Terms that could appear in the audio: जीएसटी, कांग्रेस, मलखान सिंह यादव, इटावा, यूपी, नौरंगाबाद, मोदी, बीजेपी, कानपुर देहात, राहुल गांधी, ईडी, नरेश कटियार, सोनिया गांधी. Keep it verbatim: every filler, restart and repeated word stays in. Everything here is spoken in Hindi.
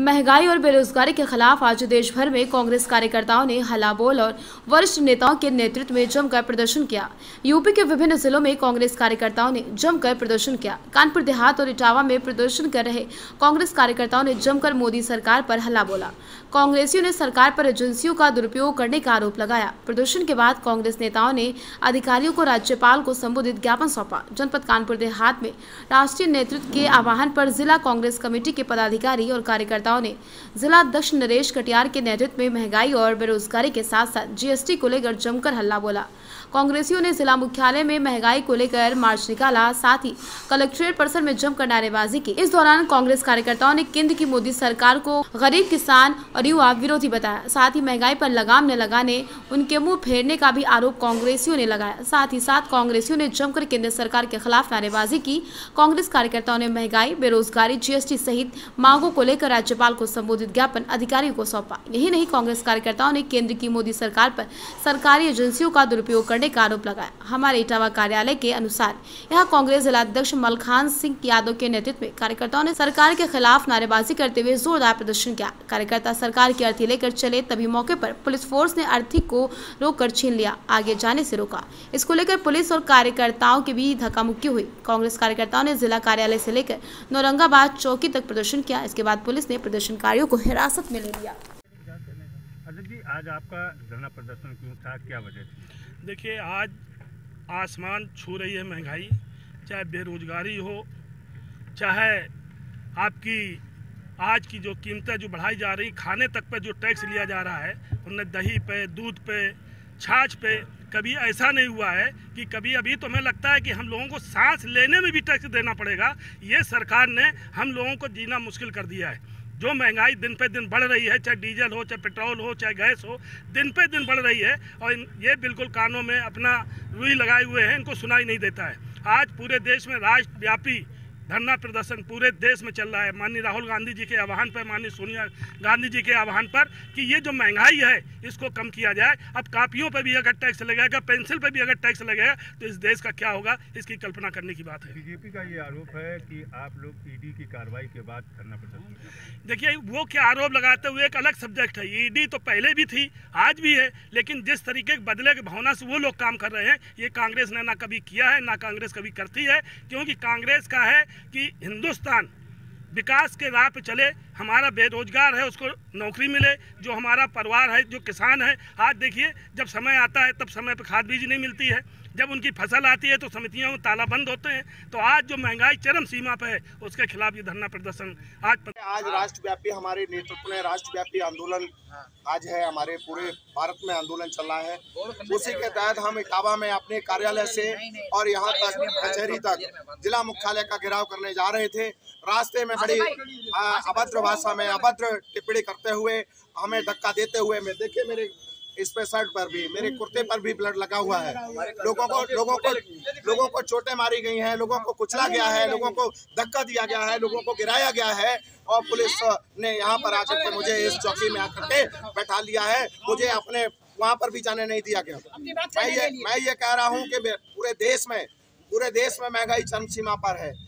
महंगाई और बेरोजगारी के खिलाफ आज देश भर में कांग्रेस कार्यकर्ताओं ने हल्ला बोल और वरिष्ठ नेताओं के नेतृत्व में जमकर प्रदर्शन किया। यूपी के विभिन्न जिलों में कांग्रेस कार्यकर्ताओं ने जमकर प्रदर्शन किया। कानपुर देहात और इटावा में प्रदर्शन कर रहे कांग्रेस कार्यकर्ताओं ने जमकर मोदी सरकार पर हल्ला बोला। कांग्रेसियों ने सरकार पर एजेंसियों का दुरुपयोग करने का आरोप लगाया। प्रदर्शन के बाद कांग्रेस नेताओं ने अधिकारियों को राज्यपाल को संबोधित ज्ञापन सौंपा। जनपद कानपुर देहात में राष्ट्रीय नेतृत्व के आह्वान पर जिला कांग्रेस कमेटी के पदाधिकारी और कार्यकर्ता ने जिला अध्यक्ष नरेश कटियार के नेतृत्व में महंगाई और बेरोजगारी के साथ साथ जीएसटी को लेकर जमकर हल्ला बोला। कांग्रेसियों ने जिला मुख्यालय में महंगाई को लेकर मार्च निकाला, साथ ही कलेक्ट्रेट परिसर में जमकर नारेबाजी की। इस दौरान कांग्रेस कार्यकर्ताओं ने केंद्र की मोदी सरकार को गरीब, किसान और युवा विरोधी बताया। साथ ही महंगाई पर लगाम न लगाने, उनके मुँह फेरने का भी आरोप कांग्रेसियों ने लगाया। साथ ही साथ कांग्रेसियों ने जमकर केंद्र सरकार के खिलाफ नारेबाजी की। कांग्रेस कार्यकर्ताओं ने महंगाई, बेरोजगारी, जीएसटी सहित मांगों को लेकर राज्य राज्यपाल को संबोधित ज्ञापन अधिकारियों को सौंपा। यही नहीं, कांग्रेस कार्यकर्ताओं ने केंद्र की मोदी सरकार पर सरकारी एजेंसियों का दुरुपयोग करने का आरोप लगाया। हमारे इटावा कार्यालय के अनुसार यहां कांग्रेस जिलाध्यक्ष मलखान सिंह यादव के नेतृत्व में कार्यकर्ताओं ने सरकार के खिलाफ नारेबाजी करते हुए जोरदार प्रदर्शन किया। कार्यकर्ता सरकार की अर्थी लेकर चले, तभी मौके पर पुलिस फोर्स ने अर्थी को रोककर छीन लिया, आगे जाने से रोका। इसको लेकर पुलिस और कार्यकर्ताओं के बीच धक्कामुक्की हुई। कांग्रेस कार्यकर्ताओं ने जिला कार्यालय से लेकर नौरंगाबाद चौकी तक प्रदर्शन किया। इसके बाद पुलिस ने प्रदर्शनकारियों को हिरासत में ले लिया। अध्यक्ष जी, आज आपका धरना प्रदर्शन क्यों था, क्या वजह थी? देखिए, आज आसमान छू रही है महंगाई, चाहे बेरोजगारी हो, चाहे आपकी आज की जो कीमतें जो बढ़ाई जा रही, खाने तक पे जो टैक्स लिया जा रहा है, उनने दही पे, दूध पे, छाछ पे कभी ऐसा नहीं हुआ है कि कभी। अभी तो हमें लगता है कि हम लोगों को सांस लेने में भी टैक्स देना पड़ेगा। ये सरकार ने हम लोगों को जीना मुश्किल कर दिया है। जो महंगाई दिन पे दिन बढ़ रही है, चाहे डीजल हो, चाहे पेट्रोल हो, चाहे गैस हो, दिन पे दिन बढ़ रही है और ये बिल्कुल कानों में अपना रुई लगाए हुए हैं, इनको सुनाई नहीं देता है। आज पूरे देश में राष्ट्रव्यापी धरना प्रदर्शन पूरे देश में चल रहा है, माननीय राहुल गांधी जी के आह्वान पर, माननीय सोनिया गांधी जी के आह्वान पर, कि ये जो महंगाई है इसको कम किया जाए। अब कापियों पर भी अगर टैक्स लगेगा, पेंसिल पर भी अगर टैक्स लगेगा तो इस देश का क्या होगा, इसकी कल्पना करने की बात है। बीजेपी का ये आरोप है कि आप लोग ईडी की कार्रवाई के बाद धरना प्रदर्शन। देखिए, वो क्या आरोप लगाते हुए एक अलग सब्जेक्ट है। ईडी तो पहले भी थी, आज भी है, लेकिन जिस तरीके के बदले की भावना से वो लोग काम कर रहे हैं, ये कांग्रेस ने ना कभी किया है, ना कांग्रेस कभी करती है। क्योंकि कांग्रेस का है कि हिंदुस्तान विकास के राह पे चले, हमारा बेरोजगार है उसको नौकरी मिले, जो हमारा परिवार है, जो किसान है। आज देखिए, जब समय आता है तब समय पे खाद बीज नहीं मिलती है, जब उनकी फसल आती है तो समितियों में तालाबंद होते हैं। तो आज जो महंगाई चरम सीमा पे है, उसके खिलाफ ये धरना प्रदर्शन आज पर... आज राष्ट्रव्यापी हमारे नेतृत्व में राष्ट्रव्यापी आंदोलन आज है, हमारे पूरे भारत में आंदोलन चल रहा है। उसी के तहत हम इटावा में अपने कार्यालय से और यहाँ तक कचहरी तक जिला मुख्यालय का घेराव करने जा रहे थे। रास्ते में बड़ी अभद्र भाषा में अभद्र टिप्पणी करते हुए, हमें धक्का देते हुए, मैं देखिए मेरे इस पे शर्ट पर भी, मेरे कुर्ते पर भी ब्लड लगा हुआ है। लोगों को लोगों को लोगों को चोटें मारी गई हैं, लोगों को कुचला गया है, लोगों को धक्का दिया गया है, लोगों को गिराया गया है और पुलिस ने यहाँ पर आकर के मुझे इस चौकी में आकर के बैठा लिया है। मुझे अपने वहाँ पर भी जाने नहीं दिया गया। मैं ये मैं ये कह रहा हूँ कि पूरे देश में पूरे देश में महंगाई चरम सीमा पर है।